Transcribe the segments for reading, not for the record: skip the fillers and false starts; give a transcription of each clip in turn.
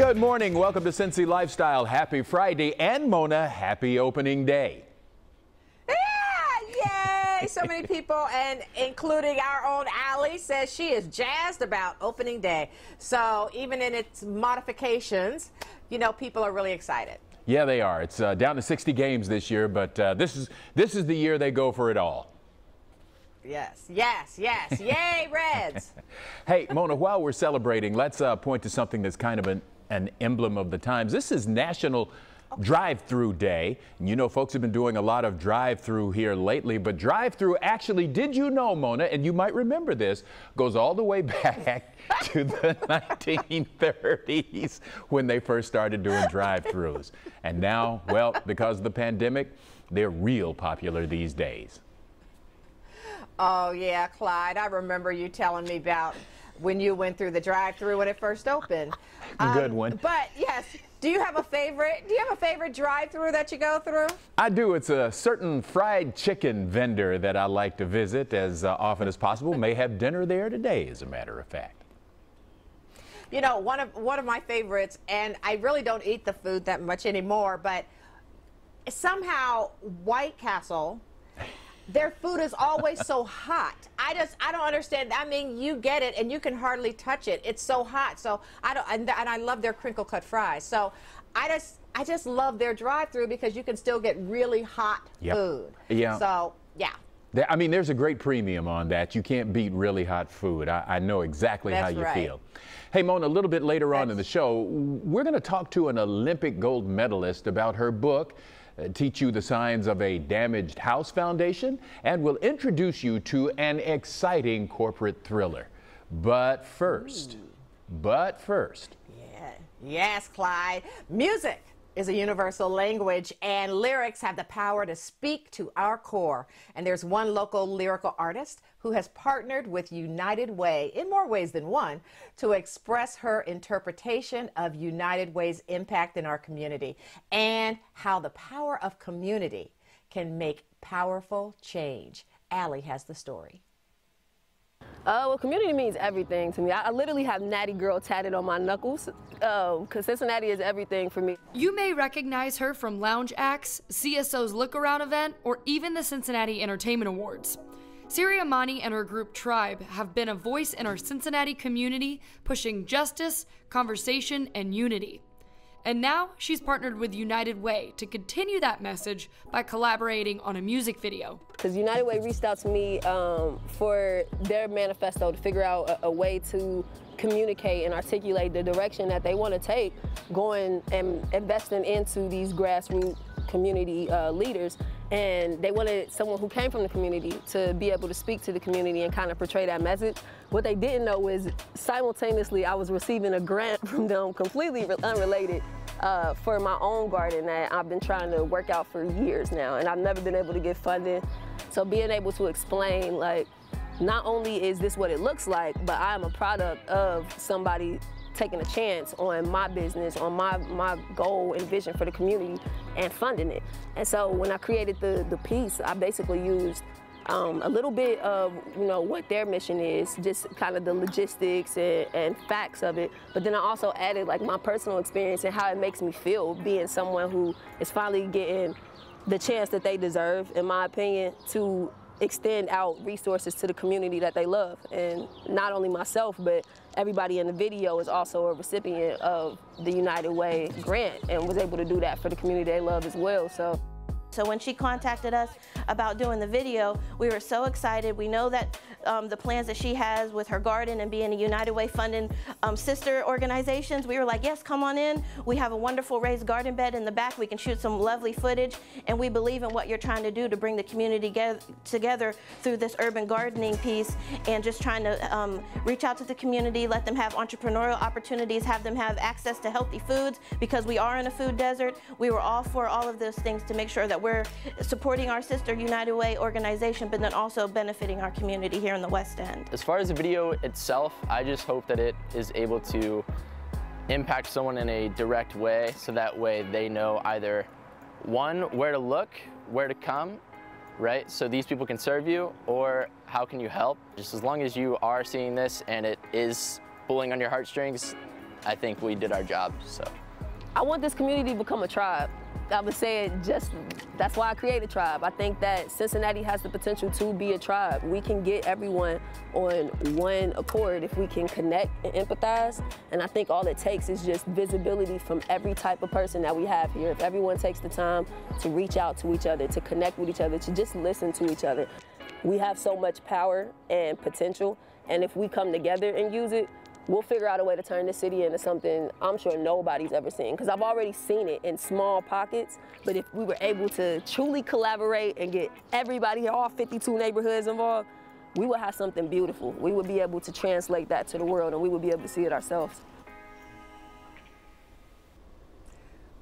Good morning. Welcome to Cincy Lifestyle. Happy Friday, and Mona, happy opening day. Yeah, yay! So many people, and including our own Allie, says she is jazzed about opening day. So even in its modifications, you know, people are really excited. Yeah, they are. It's down to 60 games this year, but this is the year they go for it all. Yes, yes, yes. Yay, Reds. Hey, Mona, while we're celebrating, let's point to something that's kind of an emblem of the times. This is National Drive-Through Day. And you know, folks have been doing a lot of drive-through here lately, but drive-through actually, did you know, Mona, and you might remember this, goes all the way back to the 1930s when they first started doing drive-throughs. And now, well, because of the pandemic, they're real popular these days. Oh, yeah, Clyde, I remember you telling me about when you went through the drive-thru when it first opened. Good one. But, yes, do you have a favorite? Do you have a favorite drive-thru that you go through? I do. It's a certain fried chicken vendor that I like to visit as often as possible. May have dinner there today, as a matter of fact. You know, one of my favorites, and I really don't eat the food that much anymore, but somehow White Castle, their food is always so hot. I don't understand. I mean, you get it and you can hardly touch it. It's so hot. So and I love their crinkle cut fries. So I just love their drive-through because you can still get really hot food. Yeah. So, yeah. I mean, there's a great premium on that. You can't beat really hot food. I know exactly how you feel. Hey, Mona, a little bit later on in the show, we're going to talk to an Olympic gold medalist about her book, Teach You the Signs of a Damaged House Foundation, and we'll introduce you to an exciting corporate thriller. But first, yeah. Yes, Clyde, music is a universal language, and lyrics have the power to speak to our core. And there's one local lyrical artist who has partnered with United Way, in more ways than one, to express her interpretation of United Way's impact in our community and how the power of community can make powerful change. Allie has the story. Well, community means everything to me. I literally have Natty Girl tatted on my knuckles because Cincinnati is everything for me. You may recognize her from Lounge Acts, CSO's Look Around event, or even the Cincinnati Entertainment Awards. Siri Amani and her group Tribe have been a voice in our Cincinnati community, pushing justice, conversation, and unity. And now she's partnered with United Way to continue that message by collaborating on a music video. Because United Way reached out to me for their manifesto to figure out a way to communicate and articulate the direction that they want to take, going and investing into these grassroots community leaders. And they wanted someone who came from the community to be able to speak to the community and kind of portray that message. What they didn't know is simultaneously I was receiving a grant from them completely unrelated for my own garden that I've been trying to work out for years now, and I've never been able to get funding. So being able to explain, like, not only is this what it looks like, but I'm a product of somebody taking a chance on my business, on my goal and vision for the community and funding it. And so when I created the piece, I basically used a little bit of, you know, what their mission is, just kind of the logistics and facts of it. But then I also added, like, my personal experience and how it makes me feel being someone who is finally getting the chance that they deserve, in my opinion, to extend out resources to the community that they love. And not only myself, but everybody in the video is also a recipient of the United Way grant and was able to do that for the community they love as well. So when she contacted us about doing the video, we were so excited. We know that the plans that she has with her garden and being a United Way funding sister organizations, we were like, yes, come on in. We have a wonderful raised garden bed in the back. We can shoot some lovely footage, and we believe in what you're trying to do to bring the community together through this urban gardening piece, and just trying to reach out to the community, let them have entrepreneurial opportunities, have them have access to healthy foods, because we are in a food desert. We were all for all of those things to make sure that we're supporting our sister United Way organization, but then also benefiting our community here in the West End. As far as the video itself, I just hope that it is able to impact someone in a direct way, so that way they know either, one, where to look, where to come, right? So these people can serve you, or how can you help? Just as long as you are seeing this and it is pulling on your heartstrings, I think we did our job, so. I want this community to become a tribe. I would say it just, that's why I created Tribe. I think that Cincinnati has the potential to be a tribe. We can get everyone on one accord if we can connect and empathize. And I think all it takes is just visibility from every type of person that we have here. If everyone takes the time to reach out to each other, to connect with each other, to just listen to each other. We have so much power and potential. And if we come together and use it, we'll figure out a way to turn this city into something I'm sure nobody's ever seen, because I've already seen it in small pockets. But if we were able to truly collaborate and get everybody here, all 52 neighborhoods involved, we would have something beautiful. We would be able to translate that to the world, and we would be able to see it ourselves.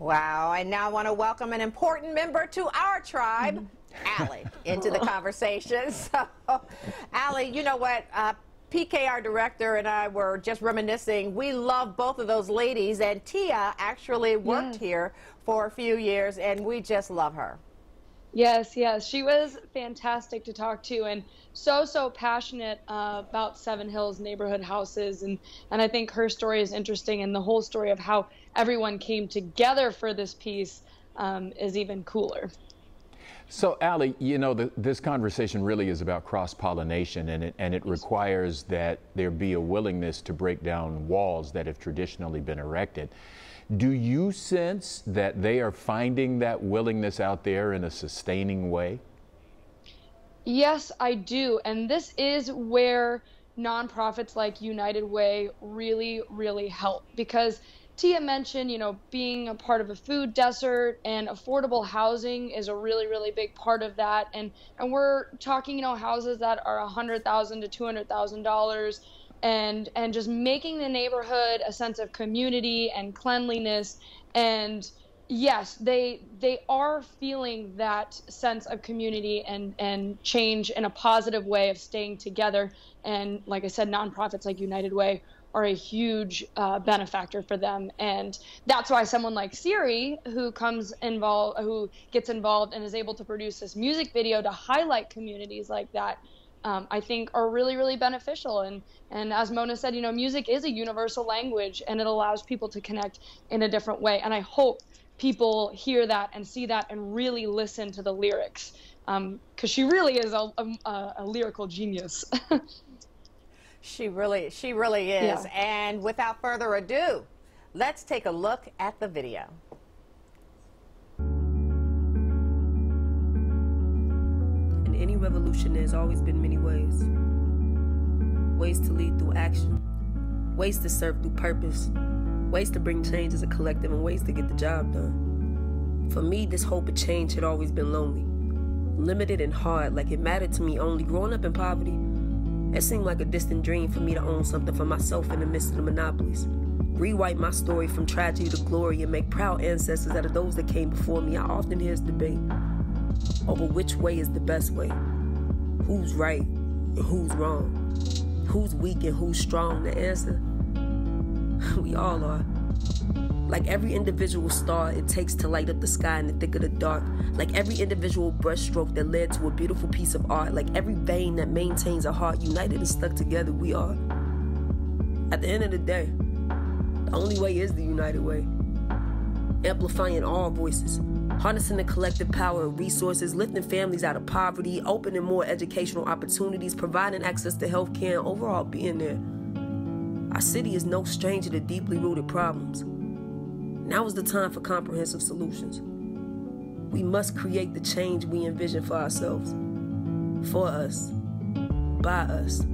Wow, I now want to welcome an important member to our tribe, Allie, into the conversation. So, Allie, you know what? PK, our director, and I were just reminiscing. We love both of those ladies, and Tia actually worked here for a few years, and we just love her. Yes, yes. She was fantastic to talk to and so passionate about Seven Hills neighborhood houses. And I think her story is interesting, and the whole story of how everyone came together for this piece is even cooler. So, Allie, you know, this conversation really is about cross-pollination, and it requires that there be a willingness to break down walls that have traditionally been erected. Do you sense that they are finding that willingness out there in a sustaining way? Yes, I do. And this is where nonprofits like United Way really, really help, because Tia mentioned, you know, being a part of a food desert, and affordable housing is a really, really big part of that. And we're talking, you know, houses that are $100,000 to $200,000 and just making the neighborhood a sense of community and cleanliness. And yes, they are feeling that sense of community and change in a positive way of staying together. And like I said, nonprofits like United Way are a huge benefactor for them, and that's why someone like Siri, who gets involved and is able to produce this music video to highlight communities like that, I think are really, really beneficial. And as Mona said, you know, music is a universal language, and it allows people to connect in a different way. And I hope people hear that and see that and really listen to the lyrics, because she really is a lyrical genius. She really is. Yeah. And without further ado, let's take a look at the video. In any revolution, there's always been many ways. Ways to lead through action, ways to serve through purpose, ways to bring change as a collective, and ways to get the job done. For me, this hope of change had always been lonely, limited and hard, like it mattered to me only. Growing up in poverty, it seemed like a distant dream for me to own something for myself in the midst of the monopolies. Rewrite my story from tragedy to glory and make proud ancestors out of those that came before me. I often hear this debate over which way is the best way. Who's right and who's wrong? Who's weak and who's strong? The answer, we all are. Like every individual star it takes to light up the sky in the thick of the dark, like every individual brushstroke that led to a beautiful piece of art, like every vein that maintains a heart, united and stuck together, we are. At the end of the day, the only way is the United Way. Amplifying all voices, harnessing the collective power and resources, lifting families out of poverty, opening more educational opportunities, providing access to health care, and overall being there. Our city is no stranger to deeply rooted problems. Now is the time for comprehensive solutions. We must create the change we envision for ourselves, for us, by us.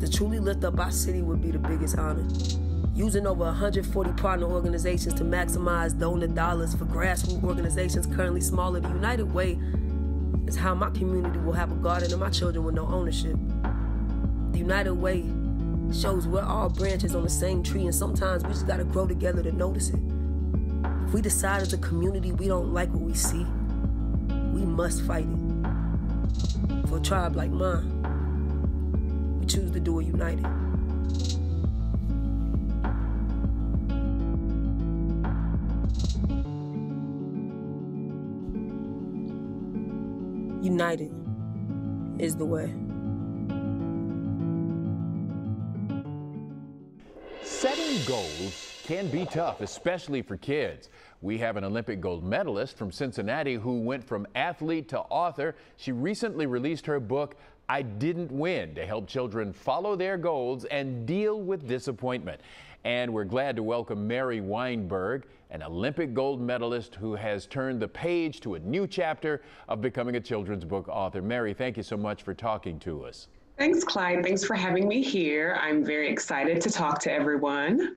To truly lift up our city would be the biggest honor. Using over 140 partner organizations to maximize donor dollars for grassroots organizations currently smaller, the United Way is how my community will have a garden and my children will know ownership. The United Way shows we're all branches on the same tree, and sometimes we just gotta grow together to notice it. If we decide as a community we don't like what we see, we must fight it. For a tribe like mine, we choose to do it united. United is the way. Setting Olympic goals can be tough, especially for kids. We have an Olympic gold medalist from Cincinnati who went from athlete to author. She recently released her book, I Didn't Win, to help children follow their goals and deal with disappointment. And we're glad to welcome Mary Wineberg, an Olympic gold medalist who has turned the page to a new chapter of becoming a children's book author. Mary, thank you so much for talking to us. Thanks, Clyde. Thanks for having me here. I'm very excited to talk to everyone.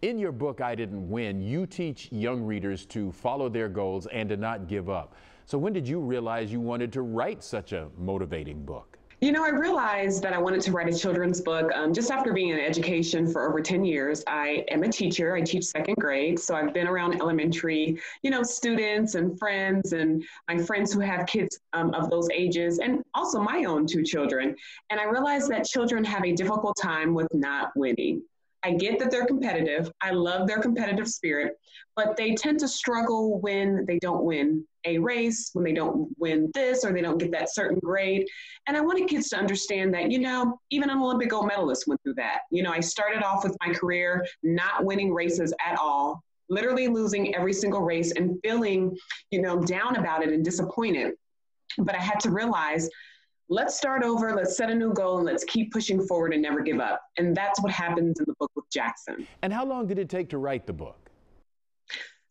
In your book, I Didn't Win, you teach young readers to follow their goals and to not give up. So when did you realize you wanted to write such a motivating book? You know, I realized that I wanted to write a children's book just after being in education for over 10 years. I am a teacher. I teach second grade. So I've been around elementary, students and friends and my friends who have kids of those ages and also my own two children. And I realized that children have a difficult time with not winning. I get that they're competitive. I love their competitive spirit, but they tend to struggle when they don't win a race, when they don't win this, or they don't get that certain grade. And I wanted kids to understand that, even an Olympic gold medalist went through that. I started off with my career not winning races at all, literally losing every single race and feeling, down about it and disappointed. But I had to realize, let's start over, let's set a new goal, and let's keep pushing forward and never give up. And that's what happens in the book with Jackson. And how long did it take to write the book?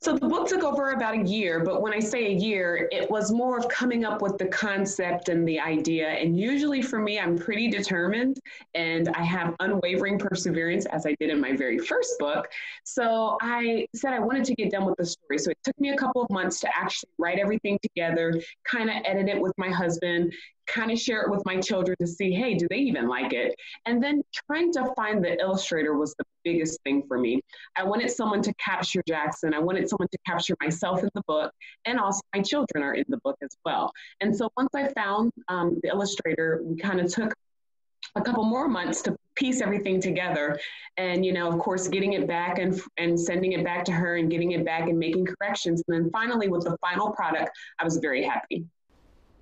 So the book took over about a year, but when I say a year, it was more of coming up with the concept and the idea. And usually for me, I'm pretty determined and I have unwavering perseverance as I did in my very first book. So I said I wanted to get done with the story. So it took me a couple of months to actually write everything together, kind of edit it with my husband, kind of share it with my children to see, hey, do they even like it? And then trying to find the illustrator was the biggest thing for me. I wanted someone to capture Jackson. I wanted someone to capture myself in the book, and also my children are in the book as well. And so once I found the illustrator, we kind of took a couple more months to piece everything together. And, of course, getting it back and sending it back to her and getting it back and making corrections. And then finally, with the final product, I was very happy.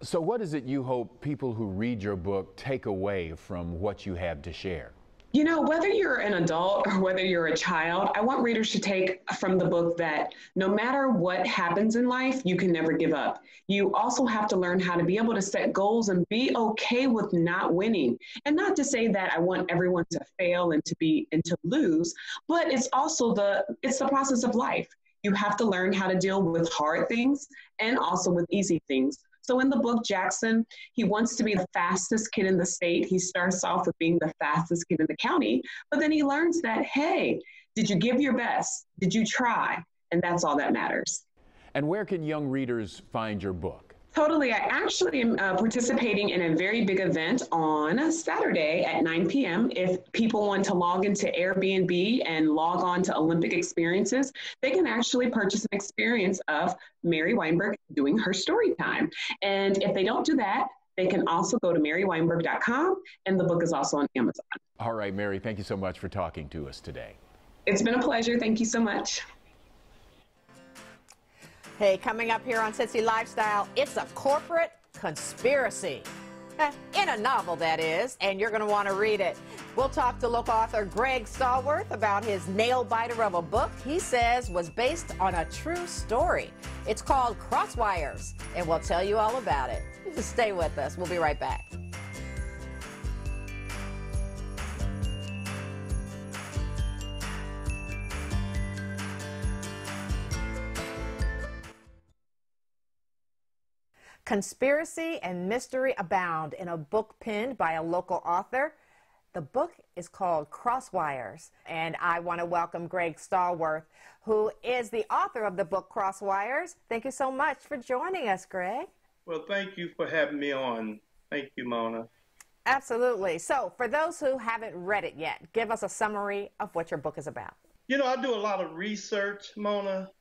So what is it you hope people who read your book take away from what you have to share? Whether you're an adult or whether you're a child, I want readers to take from the book that no matter what happens in life, you can never give up. You also have to learn how to be able to set goals and be okay with not winning. And not to say that I want everyone to fail and to lose, but it's also the process of life. You have to learn how to deal with hard things and also with easy things. So in the book, Jackson, he wants to be the fastest kid in the state. He starts off with being the fastest kid in the county, but then he learns that, hey, did you give your best? Did you try? And that's all that matters. And where can young readers find your book? Totally. I actually am participating in a very big event on Saturday at 9 p.m. If people want to log into Airbnb and log on to Olympic Experiences, they can actually purchase an experience of Mary Wineberg doing her story time. And if they don't do that, they can also go to marywineberg.com, and the book is also on Amazon. All right, Mary, thank you so much for talking to us today. It's been a pleasure. Thank you so much. Hey, coming up here on Cincy Lifestyle, it's a corporate conspiracy. In a novel, that is, and you're going to want to read it. We'll talk to local author Greg Stallworth about his nail-biter of a book he says was based on a true story. It's called Crosswires, and we'll tell you all about it. Just stay with us. We'll be right back. Conspiracy and mystery abound in a book penned by a local author. The book is called Crosswires, and I want to welcome Greg Stallworth, who is the author of the book Crosswires. Thank you so much for joining us, Greg. Well, thank you for having me on. Thank you, Mona. Absolutely. So, for those who haven't read it yet, give us a summary of what your book is about. I do a lot of research, Mona.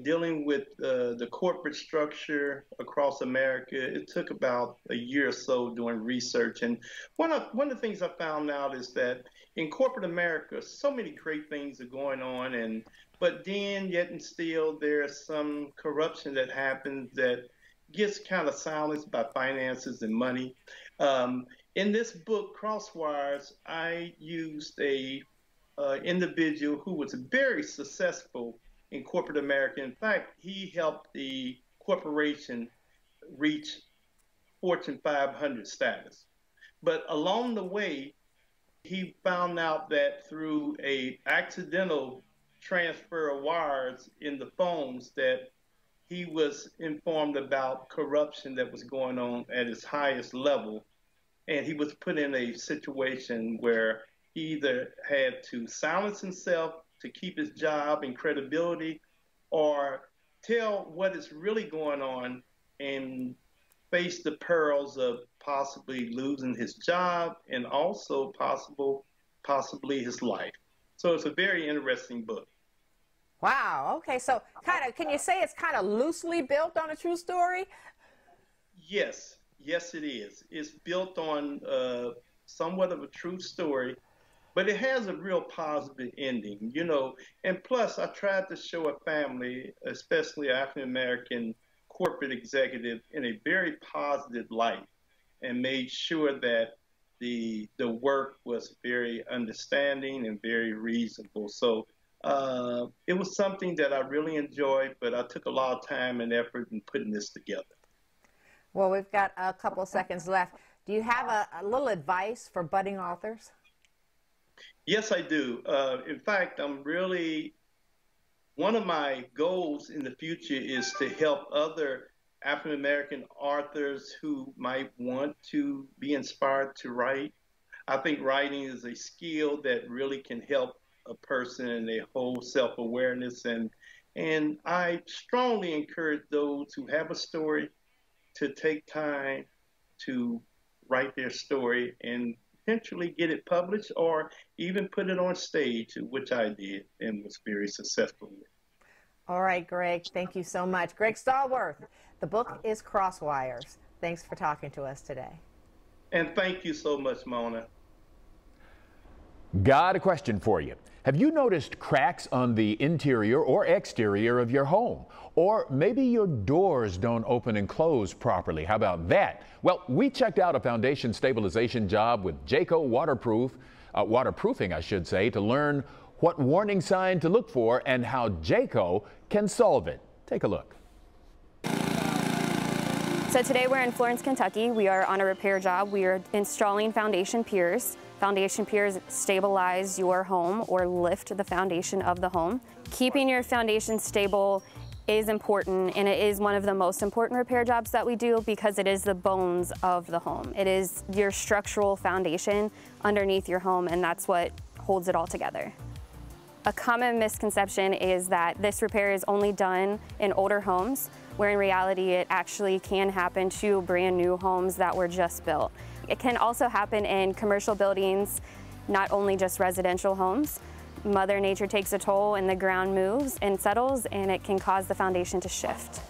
Dealing with the corporate structure across America. It took about a year or so doing research. And one of the things I found out is that in corporate America, so many great things are going on, but then yet and still there's some corruption that happens that gets kind of silenced by finances and money. In this book, Crosswires, I used a individual who was very successful in corporate America. In fact, he helped the corporation reach Fortune 500 status. But along the way, he found out that through an accidental transfer of wires in the phones that he was informed about corruption that was going on at its highest level. And he was put in a situation where he either had to silence himself to keep his job and credibility, or tell what is really going on and face the perils of possibly losing his job and also possibly his life. So it's a very interesting book. Wow. Okay. So kind of, can you say it's kind of loosely built on a true story? Yes. Yes, it is. It's built on somewhat of a true story, but it has a real positive ending, you know. And plus, I tried to show a family, especially African-American corporate executive, in a very positive light, and made sure that the work was very understanding and very reasonable. So it was something that I really enjoyed, but I took a lot of time and effort in putting this together. Well, we've got a couple seconds left. Do you have a little advice for budding authors? Yes, I do. In fact, I'm really, one of my goals in the future is to help other African-American authors who might want to be inspired to write. I think writing is a skill that really can help a person in their whole self-awareness. And I strongly encourage those who have a story to take time to write their story and potentially get it published or even put it on stage, which I did and was very successful with. All right, Greg, thank you so much. Greg Stallworth, the book is Crosswires. Thanks for talking to us today. And thank you so much, Mona. Got a question for you. Have you noticed cracks on the interior or exterior of your home? Or maybe your doors don't open and close properly. How about that? Well, we checked out a foundation stabilization job with Jaco Waterproofing, to learn what warning sign to look for and how Jaco can solve it. Take a look. So today we're in Florence, Kentucky. We are on a repair job. We are installing foundation piers. Foundation piers stabilize your home or lift the foundation of the home. Keeping your foundation stable is important, and it is one of the most important repair jobs that we do because it is the bones of the home. It is your structural foundation underneath your home, and that's what holds it all together. A common misconception is that this repair is only done in older homes, where in reality it actually can happen to brand new homes that were just built. It can also happen in commercial buildings, not only just residential homes. Mother Nature takes a toll and the ground moves and settles, and it can cause the foundation to shift.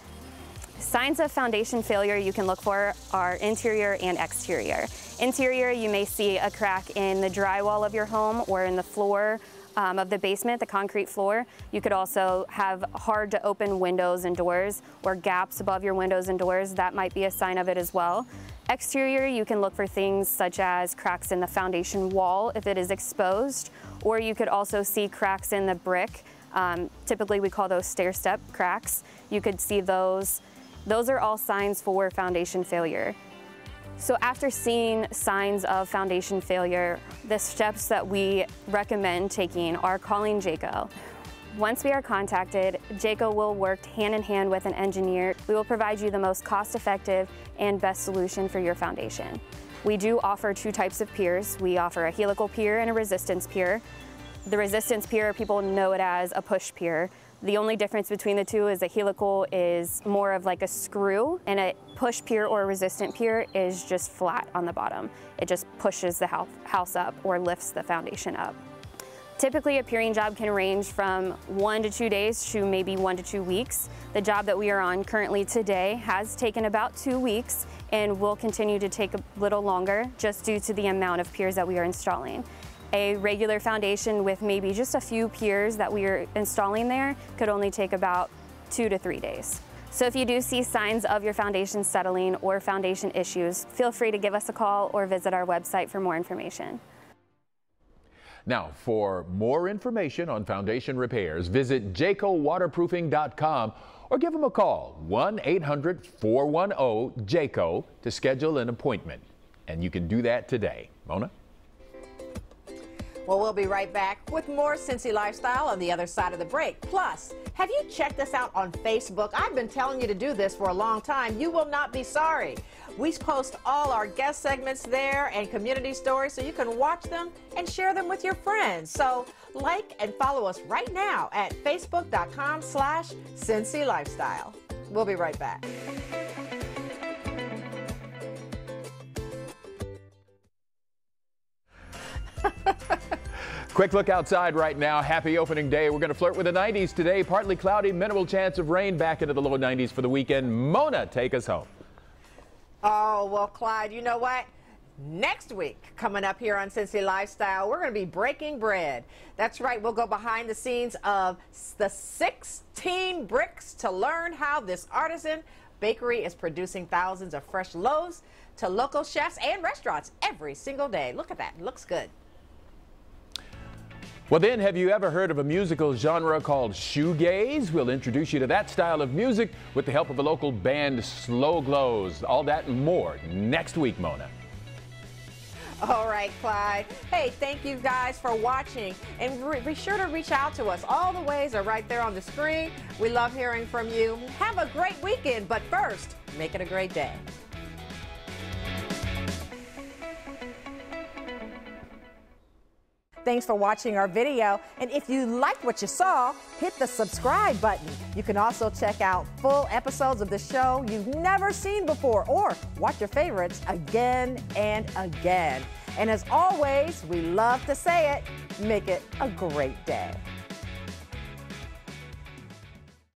Signs of foundation failure you can look for are interior and exterior. Interior, you may see a crack in the drywall of your home or in the floor of the basement, the concrete floor. You could also have hard to open windows and doors or gaps above your windows and doors. That might be a sign of it as well. Exterior, you can look for things such as cracks in the foundation wall if it is exposed, or you could also see cracks in the brick. Typically we call those stair step cracks. You could see those. Those are all signs for foundation failure. So after seeing signs of foundation failure, the steps that we recommend taking are calling Jaco. Once we are contacted, Jaco will work hand in hand with an engineer. We will provide you the most cost-effective and best solution for your foundation. We do offer two types of piers. We offer a helical pier and a resistance pier. The resistance pier, people know it as a push pier. The only difference between the two is a helical is more of like a screw, and a push pier or a resistant pier is just flat on the bottom. It just pushes the house up or lifts the foundation up. Typically, a piering job can range from 1 to 2 days to maybe 1 to 2 weeks. The job that we are on currently today has taken about 2 weeks and will continue to take a little longer just due to the amount of piers that we are installing. A regular foundation with maybe just a few piers that we are installing there could only take about 2 to 3 days. So if you do see signs of your foundation settling or foundation issues, feel free to give us a call or visit our website for more information. Now, for more information on foundation repairs, visit jacowaterproofing.com or give them a call, 1-800-410-JACO, to schedule an appointment. And you can do that today. Mona? Well, we'll be right back with more Cincy Lifestyle on the other side of the break. Plus, have you checked us out on Facebook? I've been telling you to do this for a long time. You will not be sorry. We post all our guest segments there and community stories, so you can watch them and share them with your friends. So like and follow us right now at facebook.com/Cincy Lifestyle. We'll be right back. Quick look outside right now. Happy opening day. We're going to flirt with the 90s today. Partly cloudy, minimal chance of rain, back into the low 90s for the weekend. Mona, take us home. Oh, well, Clyde, you know what? Next week, coming up here on Cincy Lifestyle, we're going to be breaking bread. That's right. We'll go behind the scenes of the 16 bricks to learn how this artisan bakery is producing thousands of fresh loaves to local chefs and restaurants every single day. Look at that. It looks good. Well then, have you ever heard of a musical genre called shoegaze? We'll introduce you to that style of music with the help of the local band Slow Glows. All that and more next week, Mona. All right, Clyde. Hey, thank you guys for watching. And be sure to reach out to us. All the ways are right there on the screen. We love hearing from you. Have a great weekend, but first, make it a great day. Thanks for watching our video, and if you liked what you saw, hit the subscribe button. You can also check out full episodes of the show you've never seen before, or watch your favorites again and again. And as always, we love to say it, make it a great day.